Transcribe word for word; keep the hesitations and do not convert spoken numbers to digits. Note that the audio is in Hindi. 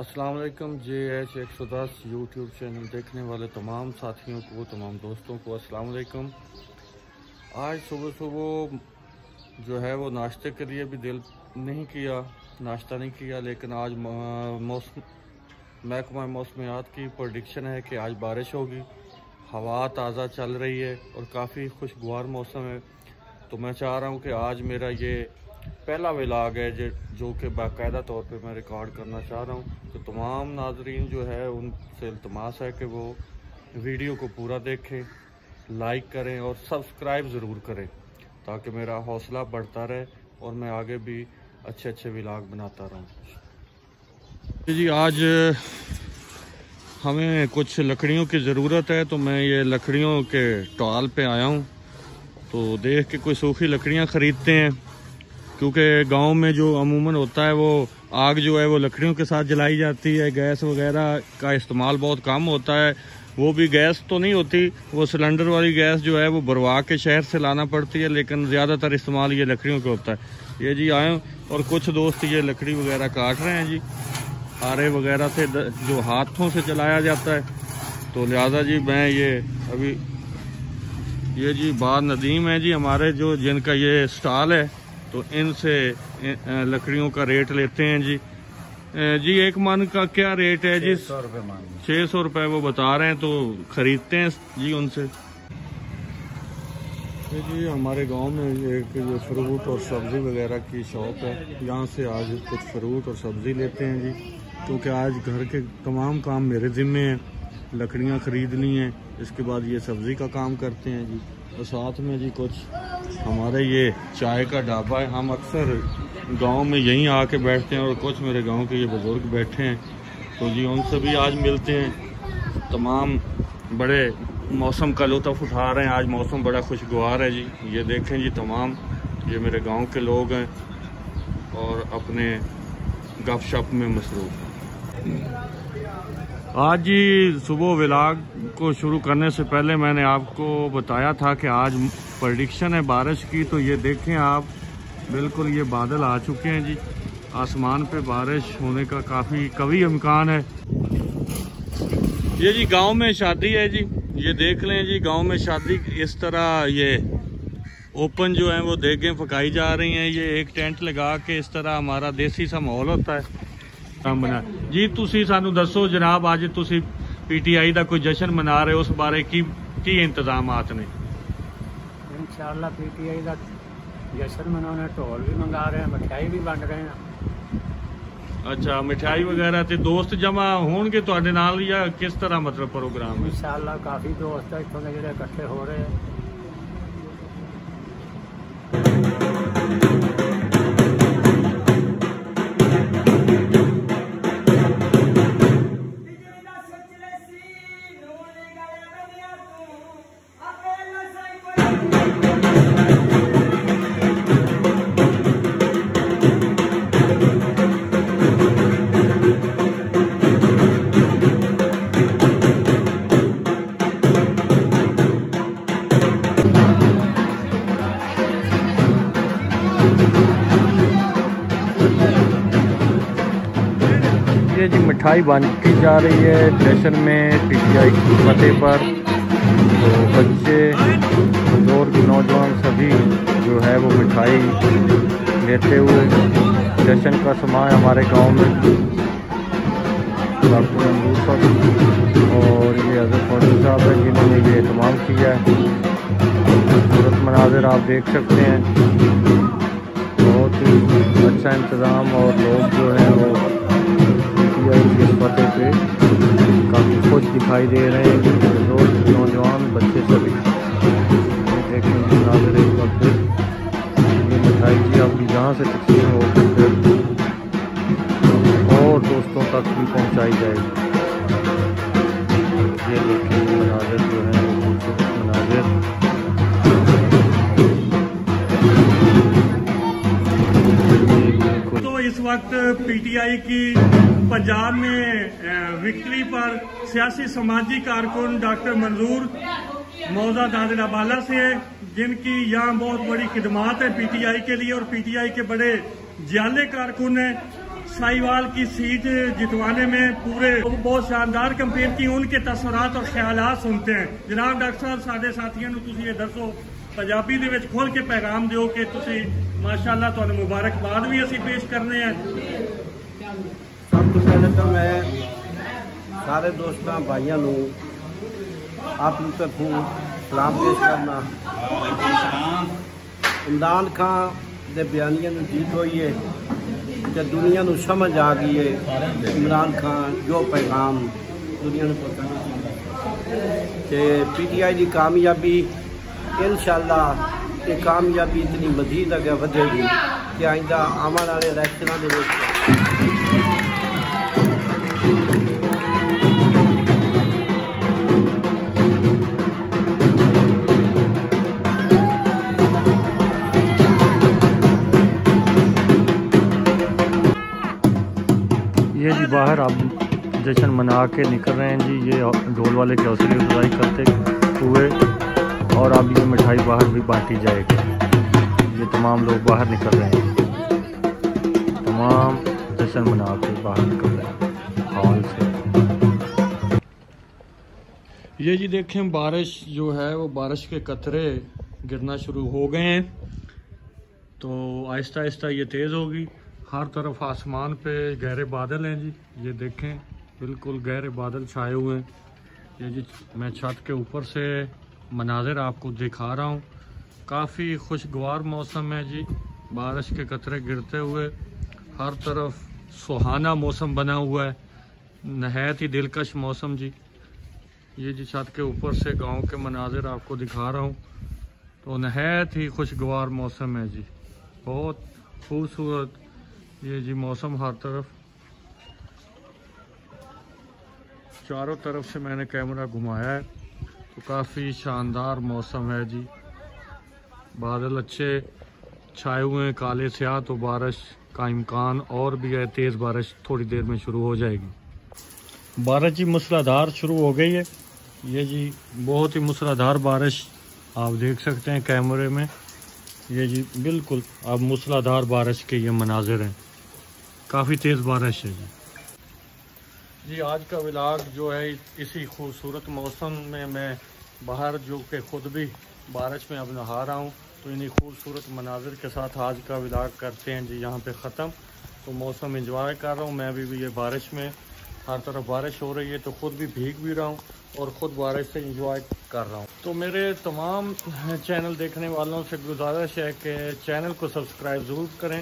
अस्सलाम वालेकुम। जे एस एक सौ दस यूट्यूब चैनल देखने वाले तमाम साथियों को, तमाम दोस्तों को अस्सलाम वालेकुम। आज सुबह सुबह जो है वो नाश्ते के लिए भी दिल नहीं किया, नाश्ता नहीं किया, लेकिन आज मौसम महकमा मौसमियात की प्रेडिक्शन है कि आज बारिश होगी। हवा ताज़ा चल रही है और काफ़ी खुशगवार मौसम है, तो मैं चाह रहा हूँ कि आज मेरा ये पहला व्लॉग है जो कि बाकायदा तौर पे मैं रिकॉर्ड करना चाह रहा हूँ। तो तमाम नाजरीन जो है उनसे इल्तमास है कि वो वीडियो को पूरा देखें, लाइक करें और सब्सक्राइब ज़रूर करें, ताकि मेरा हौसला बढ़ता रहे और मैं आगे भी अच्छे अच्छे व्लॉग बनाता रहूँ। जी, आज हमें कुछ लकड़ियों की ज़रूरत है, तो मैं ये लकड़ियों के टॉल पर आया हूँ। तो देख के कोई सूखी लकड़ियाँ ख़रीदते हैं, क्योंकि गांव में जो अमूमन होता है वो आग जो है वो लकड़ियों के साथ जलाई जाती है। गैस वगैरह का इस्तेमाल बहुत कम होता है, वो भी गैस तो नहीं होती, वो सिलेंडर वाली गैस जो है वो भरवा के शहर से लाना पड़ती है, लेकिन ज़्यादातर इस्तेमाल ये लकड़ियों का होता है। ये जी आए और कुछ दोस्त ये लकड़ी वगैरह काट रहे हैं जी, आरे वगैरह से जो हाथों से चलाया जाता है। तो लिहाजा जी मैं ये अभी ये जी बात नदीम है जी हमारे, जो जिनका ये स्टॉल है, तो इनसे लकड़ियों का रेट लेते हैं जी। जी एक मन का क्या रेट है जी? छः सौ रुपये वो बता रहे हैं, तो खरीदते हैं जी उनसे। जी हमारे गांव में एक जो फ्रूट और सब्ज़ी वगैरह की शॉप है, यहाँ से आज कुछ फ्रूट और सब्ज़ी लेते हैं जी, क्योंकि आज घर के तमाम काम मेरे ज़िम्मे हैं। लकड़ियाँ ख़रीदनी हैं, इसके बाद ये सब्ज़ी का काम करते हैं जी, और साथ में जी कुछ हमारे ये चाय का ढाबा है। हम अक्सर गांव में यहीं आके बैठते हैं और कुछ मेरे गांव के ये बुज़ुर्ग बैठे हैं, तो जी उनसे भी आज मिलते हैं। तमाम बड़े मौसम का लुत्फ़ उठा रहे हैं, आज मौसम बड़ा खुशगवार है जी। ये देखें जी, तमाम ये मेरे गांव के लोग हैं और अपने गपशप में मसरूफ़ हैं। आज जी सुबह व्लॉग को शुरू करने से पहले मैंने आपको बताया था कि आज प्रेडिक्शन है बारिश की, तो ये देखें आप, बिल्कुल ये बादल आ चुके हैं जी। आसमान पे बारिश होने का काफ़ी कभी इम्कान है। ये जी गांव में शादी है जी, ये देख लें जी, गांव में शादी इस तरह ये ओपन जो है वो देगें पकाई जा रही हैं। ये एक टेंट लगा के इस तरह हमारा देसी सा माहौल होता है काम बना जी। तुसी सानू दसो जनाब, आज तुसी पीटीआई का कोई जश्न मना रहे हो, उस बारे की की इंतजामात ने? इंशाअल्लाह पीटीआई का जश्न मनाने ढोल भी मंगा रहे हैं, मिठाई भी बंड रहे हैं। अच्छा, मिठाई वगैरह तो दोस्त जमा होंगे तुहाडे नाल या किस तरह मतलब प्रोग्राम है? इंशाअल्लाह काफ़ी दोस्त है इत्थों दे जिहड़े इकट्ठे हो रहे हैं। ये जी मिठाई बांटी जा रही है जश्न में पीटीआई की फतेह पर, तो बच्चे बुजुर्ग नौजवान सभी जो है वो मिठाई लेते हुए जश्न का समा है हमारे गांव में। और ये हज़रत फौजी साहब है जिन्होंने ये एहतमाम किया है। खूबसूरत मनाज़र आप देख सकते हैं, बहुत ही अच्छा इंतज़ाम, और लोग जो हैं वो इस पते पे काफ़ी खुश दिखाई दे रहे हैं। बुजुर्ग नौजवान बच्चे सभी देखने के नागर इस वक्त ये मिठाई जी आपकी जहाँ से तकसीम हो सकते और दोस्तों तक भी पहुँचाई जाएगी। ये देखिए मनाजर जो है वो खूबसूरत मनाजर। इस वक्त पीटीआई की पंजाब में विक्ट्री पर सियासी समाजी कारकुन डॉक्टर मंजूर मौजा दादड़ावाला से, जिनकी यहाँ बहुत बड़ी खिदमात है पीटीआई के लिए और पीटीआई के बड़े जियाले कारकुन हैं, साहिवाल की सीट जितवाने में पूरे बहुत शानदार कैंपेन की, उनके तसरात और ख्यालात सुनते हैं। जनाब डॉक्टर साहब, साढ़े साथियों तुम ये दसो पंजाबी दे विच खोल के पैगाम दो कि माशाअल्लाह तुहानू मुबारकबाद भी असीं पेश करने हैं। सब कुछ कहना तो मैं सारे दोस्तों भाइयों को आप तक सलाम पेश करना। इमरान खान के बयानिया जीत हुई है तो दुनिया को समझ आ गई है इमरान खान जो पैगाम दुनिया को पहुंचाना। पीटीआई की कामयाबी इंशाल्लाह ये कामयाबी इतनी मजीद अगे बढ़ेगी कि आइंदा आने वाले इलेक्शन के ये जी बाहर आप जश्न मना के निकल रहे हैं जी। ये ढोल वाले की हौसले अफजाई करते हुए और अब ये मिठाई बाहर भी बांटी जाएगी। ये तमाम लोग बाहर निकल रहे हैं, तमाम जश्न मना के बाहर निकल रहे हैं हॉल से। ये जी देखें बारिश जो है वो बारिश के कतरे गिरना शुरू हो गए हैं तो आहिस्ता आहिस्ता ये तेज़ होगी। हर तरफ आसमान पे गहरे बादल हैं जी, ये देखें बिल्कुल गहरे बादल छाए हुए हैं। ये जी मैं छत के ऊपर से मनाज़र आपको दिखा रहा हूँ। काफ़ी खुशगवार मौसम है जी, बारिश के कतरे गिरते हुए हर तरफ सुहाना मौसम बना हुआ है, नहायत ही दिलकश मौसम जी। ये जी छत के ऊपर से गांव के मनाज़र आपको दिखा रहा हूँ तो नहायत ही खुशगवार मौसम है जी, बहुत खूबसूरत ये जी मौसम। हर तरफ चारों तरफ से मैंने कैमरा घुमाया है तो काफ़ी शानदार मौसम है जी। बादल अच्छे छाए हुए हैं काले स्याह, तो बारिश का इम्कान और भी है, तेज़ बारिश थोड़ी देर में शुरू हो जाएगी। बारिश जी मूसलाधार शुरू हो गई है, ये जी बहुत ही मूसलाधार बारिश आप देख सकते हैं कैमरे में। ये जी बिल्कुल अब मूसलाधार बारिश के ये मनाजिर हैं, काफ़ी तेज़ बारिश है जी। जी आज का व्लॉग जो है इसी खूबसूरत मौसम में मैं बाहर जो कि ख़ुद भी बारिश में अब नहा रहा हूँ तो इन्हीं खूबसूरत मनाजिर के साथ आज का व्लॉग करते हैं जी यहाँ पे ख़त्म। तो मौसम इंजॉय कर रहा हूँ मैं अभी भी, ये बारिश में हर तरफ बारिश हो रही है तो ख़ुद भी भीग भी रहा हूँ और ख़ुद बारिश से इंजॉय कर रहा हूँ। तो मेरे तमाम चैनल देखने वालों से गुजारिश है कि चैनल को सब्सक्राइब ज़रूर करें